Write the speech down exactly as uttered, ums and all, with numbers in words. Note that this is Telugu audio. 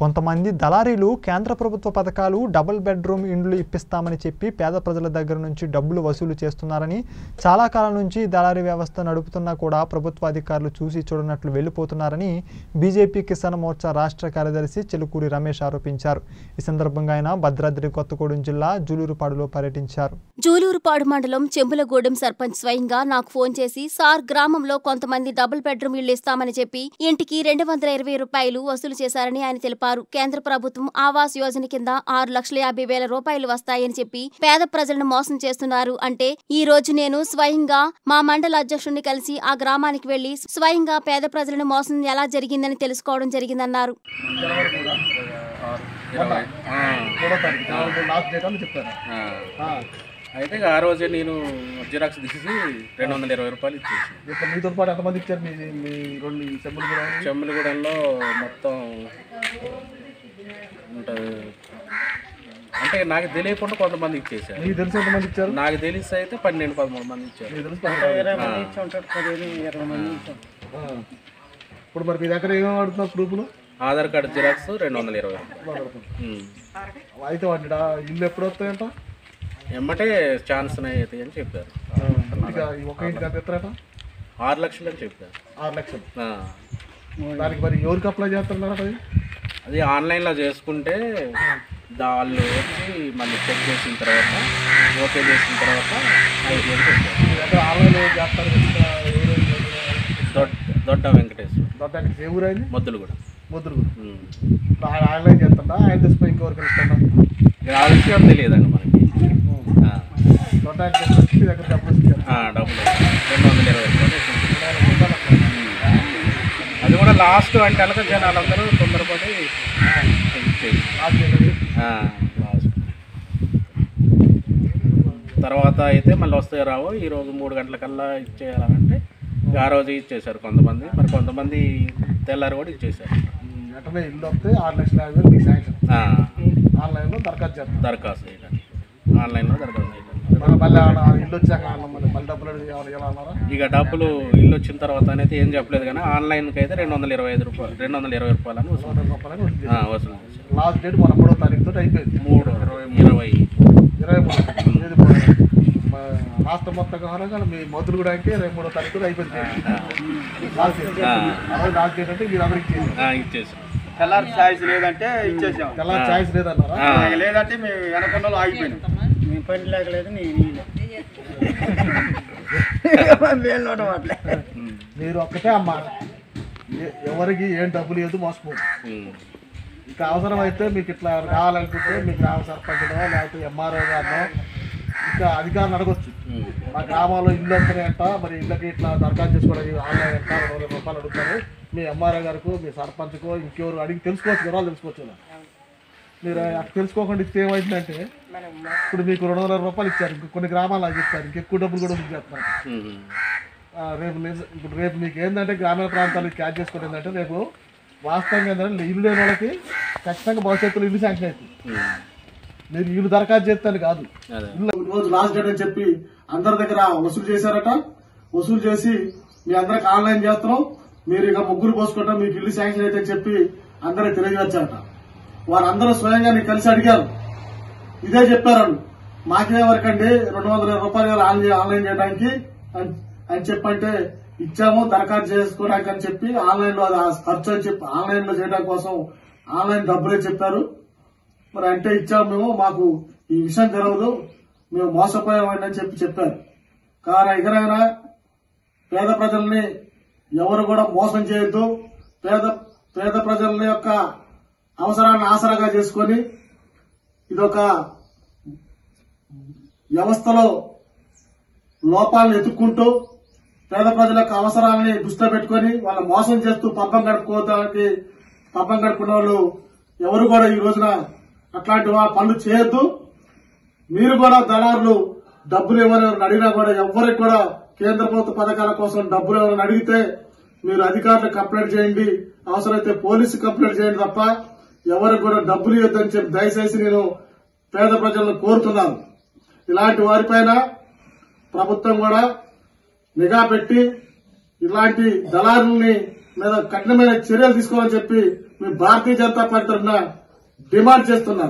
కొంతమంది దళారీలు కేంద్ర ప్రభుత్వ పథకాలు డబుల్ బెడ్రూమ్ ఇండ్లు ఇప్పిస్తామని చెప్పి పేద ప్రజల దగ్గర నుంచి డబ్బులు వసూలు చేస్తున్నారని, చాలా కాలం నుంచి దళారీ వ్యవస్థ నడుపుతున్నా కూడా ప్రభుత్వ అధికారులు చూసి చూడనట్లు వెళ్ళిపోతున్నారని బీజేపీ కిసాన్ మోర్చా రాష్ట్ర కార్యదర్శి చెలుకూరి రమేష్ ఆరోపించారు. ఈ సందర్భంగా ఆయన భద్రాద్రి కొత్తగూడెం జిల్లా జూలూరుపాడులో పర్యటించారు. జూలూరుపాడు మండలం చెంపులగోడెం సర్పంచ్ స్వయంగా నాకు ఫోన్ చేసి, సార్ గ్రామంలో కొంతమంది డబుల్ బెడ్రూమ్ ఇళ్లు ఇస్తామని చెప్పి ఇంటికి రెండు వందల ఇరవై రూపాయలు వసూలు చేశారని ఆయన తెలిపారు. కేంద్ర ప్రభుత్వం ఆవాస్ యోజన కింద ఆరు లక్షల యాభై వేల రూపాయలు వస్తాయని చెప్పి పేద ప్రజలను మోసం చేస్తున్నారు. అంటే ఈ రోజు నేను స్వయంగా మా మండల అధ్యక్షుడిని కలిసి ఆ గ్రామానికి వెళ్లి స్వయంగా పేద ప్రజలను మోసం ఎలా జరిగిందని తెలుసుకోవడం జరిగిందన్నారు. అయితే ఆ రోజే నేను జిరాక్స్ తీసేసి రెండు వందల ఇరవై రూపాయలు ఇచ్చేసాను. మీతో పాటు ఎంతమంది ఇచ్చారు? మీ మీ రెండు చెంబులగూడెం చెంబులగూడెంలో మొత్తం ఉంటుంది. అంటే నాకు తెలియకుండా కొంతమంది ఇచ్చేసారు. మీకు తెలిసి ఎంతమంది ఇచ్చారు? నాకు తెలిసి అయితే పన్నెండు పదమూడు మంది ఇచ్చారు. ఇప్పుడు మరి మీ దగ్గర ఏమేమి వాడుతున్నారు గ్రూపులు? ఆధార్ కార్డు జిరాక్స్ రెండు వందల ఇరవై రూపాయలు. అయితే వాడినా ఇల్లు ఎప్పుడు వస్తాయంట? ఎమ్మటే ఛాన్స్ అవుతాయి అని చెప్పారు. ఆరు లక్షలు అని చెప్పారు. ఆరు లక్షలు దానికి మరి ఎవరికి అప్లై చేస్తున్నారు? అది అది ఆన్లైన్లో చేసుకుంటే వాళ్ళు వచ్చి మళ్ళీ చెక్ చేసిన తర్వాత ఓకే చేసిన తర్వాత ఆన్లైన్లో చేస్తారు. దొడ్డ వెంకటేశ్వర దొడ్డ ఎవరైంది? మొద్దులు కూడా మొద్దులు కూడా ఆన్లైన్ చేస్తుందా? ఆయన తీసుకుని ఇంకెవరికి ఇస్తాడా? ఆలోచన తెలియదండి మనకి. అది కూడా లాస్ట్ అంటే అలాగే జనాలందరూ తొందరపడి తర్వాత అయితే మళ్ళీ వస్తాయి రావు. ఈరోజు మూడు గంటలకల్లా ఇచ్చేయాలంటే ఆ రోజు ఇచ్చేసారు కొంతమంది, మరి కొంతమంది తెల్లారు కూడా ఇచ్చేసారు. వెంటనే ఇల్లు వస్తే ఆరు లక్షల యాభై వేలు శాంక్షన్ ఆన్లైన్లో దరఖాస్తు చేస్తారు. దరఖాస్తు చేయడానికి ఆన్లైన్లో దరఖాస్తు చేయడానికి ఇక డబ్బులు ఇల్లు వచ్చిన తర్వాత అనేది ఏం చెప్పలేదు. కానీ ఆన్లైన్కి అయితే రెండు వందల ఇరవై ఐదు రూపాయలు రెండు వందల ఇరవై రూపాయలని వసూలు. లాస్ట్ డేట్ మన మూడో తారీఖుతో అయిపోయింది. మూడు ఇరవై ఇరవై ఇరవై రాష్ట్రం మొత్తం కావాలి. మీ మొదలు కూడా అయితే ఇరవై మూడో తారీఖుతో అయిపోయింది. మీరు అందరికి ఇచ్చేసాం. తెల్లారి ఛాయిస్ లేదంటే ఇచ్చేసాం. తెల్లారి ఛాయిస్ లేదన్నారు. లేదంటే మేము వెనకొండలో ఆగిపోయినాం. మేము పని లేకలేదు. మీరు ఒక్కటే అమ్మా, ఎవరికి ఏం డబ్బు లేదు, మోసపోదు. ఇంకా అవసరమైతే మీకు ఇట్లా రావాలనుకుంటే మీ గ్రామ సర్పంచో లేకపోతే ఎంఆర్ఓ గారినో ఇంకా అధికారులు అడగొచ్చు. మా గ్రామంలో ఇల్లు వస్తున్నాయంట, మరి ఇళ్ళకి ఇట్లా దరఖాస్తు చేసుకోవడానికి ఆన్లైన్ ఎంత రెండు వందల రూపాయలు అడుగుతారు. మీ ఎంఆర్ఓ గారికో మీ సర్పంచ్కో ఇంకెవరు అడిగి తెలుసుకోవచ్చు. వివరాలు తెలుసుకోవచ్చు. మీరు అక్కడ తెలుసుకోకుండా ఇస్తే ఏమైందంటే ఇప్పుడు మీకు రెండు వందల రూపాయలు ఇచ్చారు. ఇంక కొన్ని గ్రామాలు అది ఇస్తారు, ఇంకెక్కువ డబ్బులు కూడా మీకు చేస్తారు. రేపు ఇప్పుడు రేపు మీకు ఏంటంటే గ్రామీణ ప్రాంతాలకు క్యాచ్ చేసుకోవడం ఏంటంటే రేపు వాస్తవంగా ఏంటంటే ఇల్లు లేని వాళ్ళకి ఖచ్చితంగా భవిష్యత్తులో ఇల్లు శాంక్షన్ అవుతుంది. మీరు ఇల్లు దరఖాస్తు చేస్తాను కాదు. ఇల్లు రోజు లాస్ట్ డేట్ అని చెప్పి అందరి దగ్గర వసూలు చేశారట. వసూలు చేసి మీ అందరికి ఆన్లైన్ చేస్తాం, మీరు ఇక ముగ్గురు పోసుకోవటం, మీకు ఇల్లు శాంక్షన్ అయితే అని చెప్పి అందరికి తెలియజేస్తారట. వారందరూ స్వయంగా నేను కలిసి అడిగారు. ఇదే చెప్పారు, మాకే వరకండి రెండు వందల రూపాయలు ఆన్లైన్ చేయడానికి అని చెప్పంటే ఇచ్చాము దరఖాస్తు చేసుకోవడానికి అని చెప్పి ఆన్లైన్ లో ఖర్చు అని చెప్పి ఆన్లైన్ లో చేయడం కోసం ఆన్లైన్ డబ్బులే చెప్పారు. మరి అంటే ఇచ్చాము మేము, మాకు ఈ విషయం తెలియదు, మేము మోసపోయామండి అని చెప్పి చెప్పారు. కానీ ఎగరైనా పేద ప్రజల్ని ఎవరు కూడా మోసం చేయొద్దు. పేద పేద ప్రజల యొక్క అవసరాన్ని ఆసరాగా చేసుకొని ఇదొక వ్యవస్థలో లోపాలను ఎత్తుక్కుంటూ పేద ప్రజల యొక్క అవసరాలని దృష్టిలో పెట్టుకుని వాళ్ళని మోసం చేస్తూ పబ్బం గడుపుకోవడానికి పబ్బం గడుపుకున్న వాళ్ళు ఎవరు కూడా ఈ రోజున అట్లాంటి పనులు చేయొద్దు. మీరు కూడా దళారులు డబ్బులు ఎవరెవరిని అడిగినా కూడా ఎవరికి కూడా కేంద్ర ప్రభుత్వ పథకాల కోసం డబ్బులు ఎవరైనా అడిగితే మీరు అధికారులకు కంప్లైంట్ చేయండి, అవసరమైతే పోలీసు కంప్లైంట్ చేయండి తప్ప ఎవరికి కూడా డబ్బులు ఇవ్వద్దని చెప్పి దయచేసి నేను పేద ప్రజలను కోరుతున్నాను. ఇలాంటి వారిపైన ప్రభుత్వం కూడా నిఘా పెట్టి ఇలాంటి దళారుల్ని మీద కఠినమైన చర్యలు తీసుకోవాలని చెప్పి మేము భారతీయ జనతా పార్టీ తరఫున డిమాండ్ చేస్తున్నాం.